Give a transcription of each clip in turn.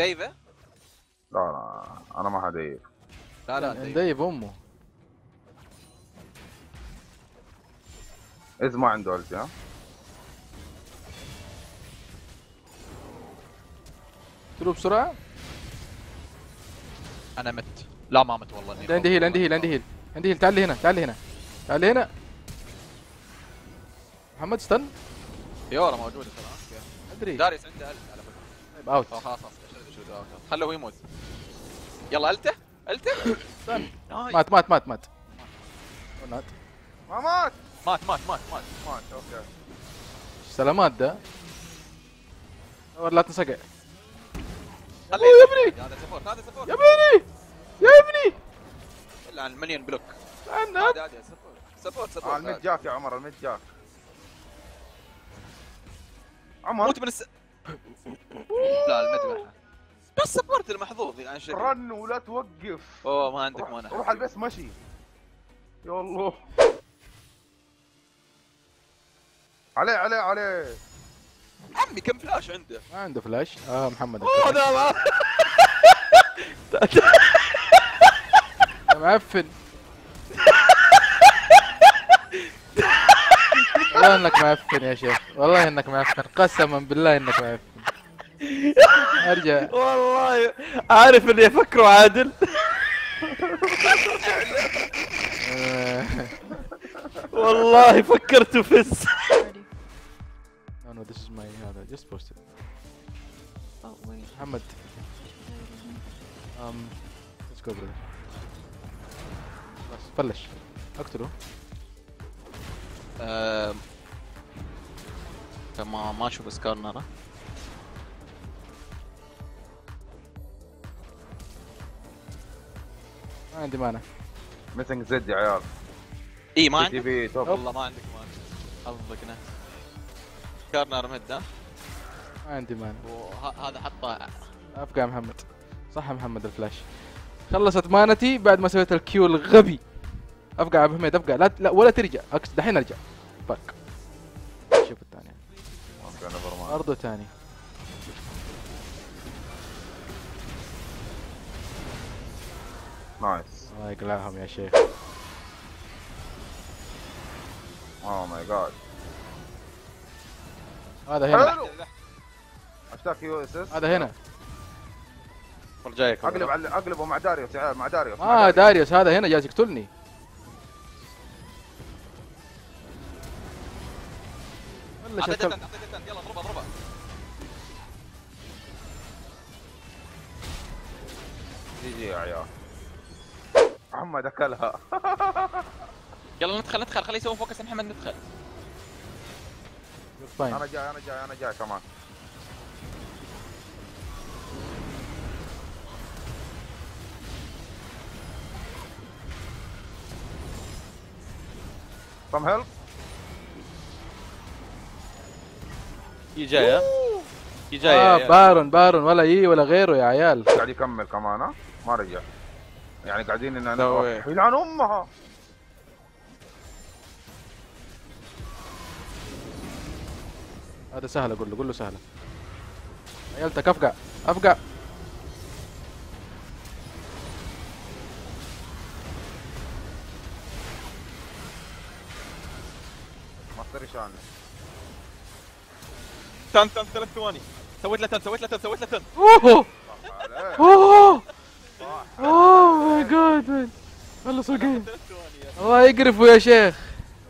دايف؟ لا لا انا ما هدايف. لا لا دايف امه. إذ ما عنده ألتي ها؟ قتلوه بسرعة؟ أنا مت، لا ما مت والله إني. عندي هيل عندي هيل عندي هيل عندي هيل، تعال لي هنا تعال لي هنا تعال لي هنا. محمد استنى. فيورا موجودة ترى. أدري. داريس عنده ألت على فكرة. طيب أوت. خلاص خلاص خلوه يموت. يلا ألته ألته. استنى. مات مات مات مات. مات. ما مات. مات مات مات مات مات اوكي سلامات ده لا تنسقع. خليه يا ابني هذا سبورت هذا سبورت يا ابني يا ابني الا عن المليون بلوك عادي عادي سبورت سبورت سبورت. الميد جاك يا عمر الميد جاك عمر موت من لا الميد بس سبورت المحظوظ يعني شكل رن ولا توقف. اوه ما عندك مانع روح البس مشي يا الله عليه عليه عليه عمي. كم فلاش عنده؟ ما عنده فلاش. اه محمد اوه لا معفن والله انك معفن يا شيخ والله انك معفن قسما بالله انك معفن. ارجع والله عارف اللي يفكروا عادل والله فكرت فس. No, this is my other. Just post it. Oh wait. Hamad. Let's go, brother. Flash. Akteru. Kama macho bas karnara. ما عندي مانع. مثل زد يا عيال. اي ما عندك. والله ما عندك مانع. حظك كارنر مهد ها؟ ما عندي مانع. هذا حطه افقع محمد. صح محمد الفلاش. خلصت مانتي بعد ما سويت الكيو الغبي. افقع ابو حميد افقع لا ولا ترجع اكس دحين ارجع. فك. شوف الثانية. برضه ثاني. نايس. الله يقلعهم يا شيخ. اوه ماي جاد. هذا هنا اشتاك يو اس اس هذا هنا جايك اقلبه مع داريوس مع داريوس داريوس هذا هنا جالس يقتلني. ولا شفت يلا اضربه اضربه جي جي يا عيال محمد اكلها. يلا ندخل ندخل خليه يسوي فوكس محمد ندخل. أنا جاي أنا جاي أنا جاي كمان. Some help. يجاي يجاي. بارون بارون ولا يي ولا غيره يا عيال. قاعد يكمل كمان ها ما رجع. يعني قاعدين إن أنا يلعن أمها. هذا سهل اقول له قول له سهله عيالتك افقع افقع ما تطرش عني. تن تن 3 ثواني سويت له تن سويت له تن سويت له تن. اوه اوه اوه ماي جاد خلصوا الجيم. الله يقرفوا يا شيخ.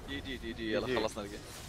جي جي جي يلا خلصنا الجيم.